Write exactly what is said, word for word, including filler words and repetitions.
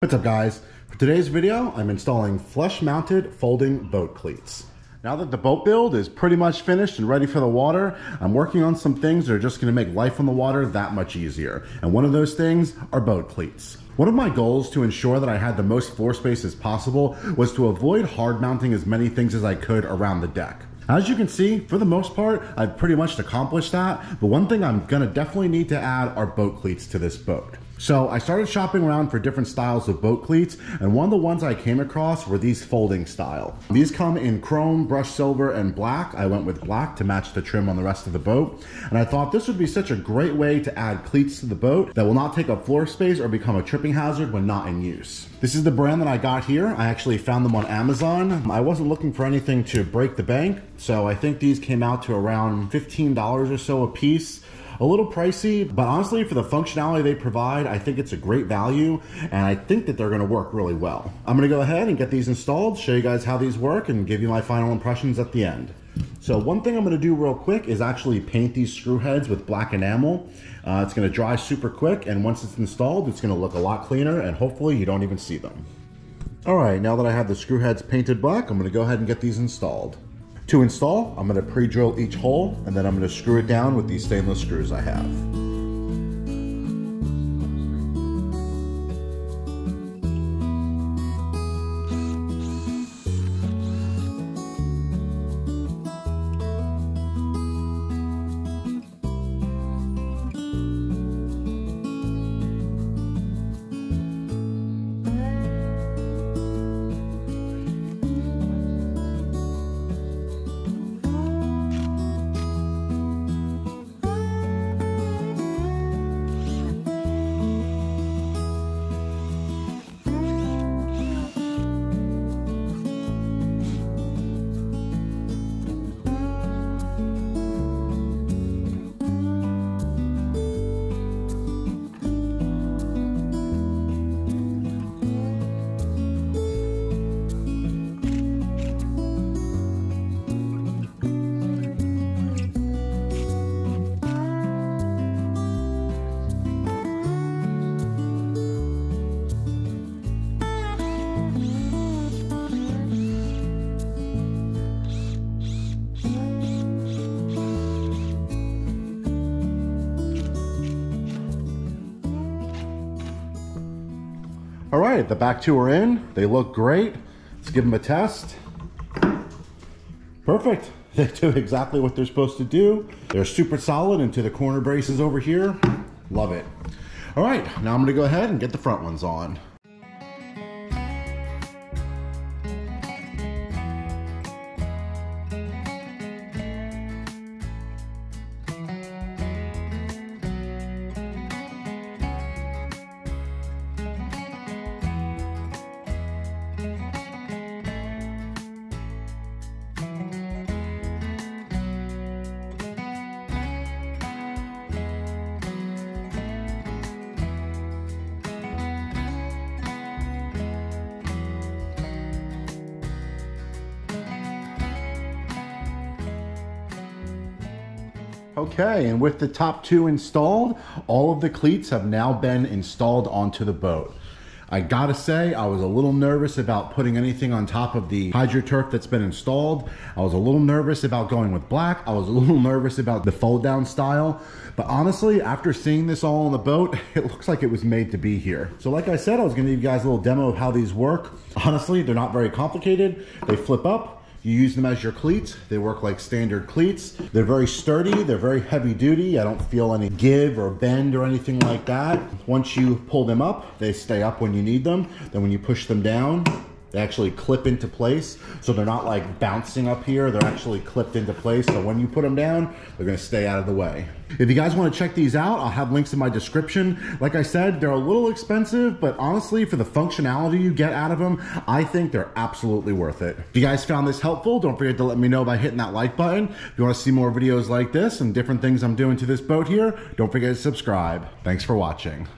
What's up guys? For today's video, I'm installing flush-mounted folding boat cleats. Now that the boat build is pretty much finished and ready for the water, I'm working on some things that are just going to make life on the water that much easier. And one of those things are boat cleats. One of my goals to ensure that I had the most floor space as possible was to avoid hard mounting as many things as I could around the deck. As you can see, for the most part, I've pretty much accomplished that, but one thing I'm gonna definitely need to add are boat cleats to this boat. So I started shopping around for different styles of boat cleats, and one of the ones I came across were these folding style. These come in chrome, brushed silver, and black. I went with black to match the trim on the rest of the boat, and I thought this would be such a great way to add cleats to the boat that will not take up floor space or become a tripping hazard when not in use. This is the brand that I got here. I actually found them on Amazon. I wasn't looking for anything to break the bank, so I think these came out to around fifteen dollars or so a piece. A little pricey, but honestly, for the functionality they provide, I think it's a great value, and I think that they're gonna work really well. I'm gonna go ahead and get these installed, show you guys how these work, and give you my final impressions at the end. So one thing I'm gonna do real quick is actually paint these screw heads with black enamel. Uh, it's gonna dry super quick, and once it's installed, it's gonna look a lot cleaner, and hopefully you don't even see them. All right, now that I have the screw heads painted black, I'm gonna go ahead and get these installed. To install, I'm going to pre-drill each hole, and then I'm going to screw it down with these stainless screws I have. All right, the back two are in. They look great. Let's give them a test. Perfect. They do exactly what they're supposed to do. They're super solid into the corner braces over here. Love it. All right, now I'm gonna go ahead and get the front ones on. Okay, and with the top two installed, all of the cleats have now been installed onto the boat. I gotta say, I was a little nervous about putting anything on top of the HydroTurf that's been installed. I was a little nervous about going with black. I was a little nervous about the fold down style. But honestly, after seeing this all on the boat, it looks like it was made to be here. So like I said, I was gonna give you guys a little demo of how these work. Honestly, they're not very complicated. They flip up. You use them as your cleats. They work like standard cleats. They're very sturdy. They're very heavy duty. I don't feel any give or bend or anything like that. Once you pull them up, they stay up when you need them. Then when you push them down, they actually clip into place. So they're not like bouncing up here. They're actually clipped into place. So when you put them down, they're gonna stay out of the way. If you guys want to check these out, I'll have links in my description. Like I said, they're a little expensive, but honestly, for the functionality you get out of them, I think they're absolutely worth it. If you guys found this helpful, don't forget to let me know by hitting that like button. If you want to see more videos like this and different things I'm doing to this boat here, don't forget to subscribe. Thanks for watching.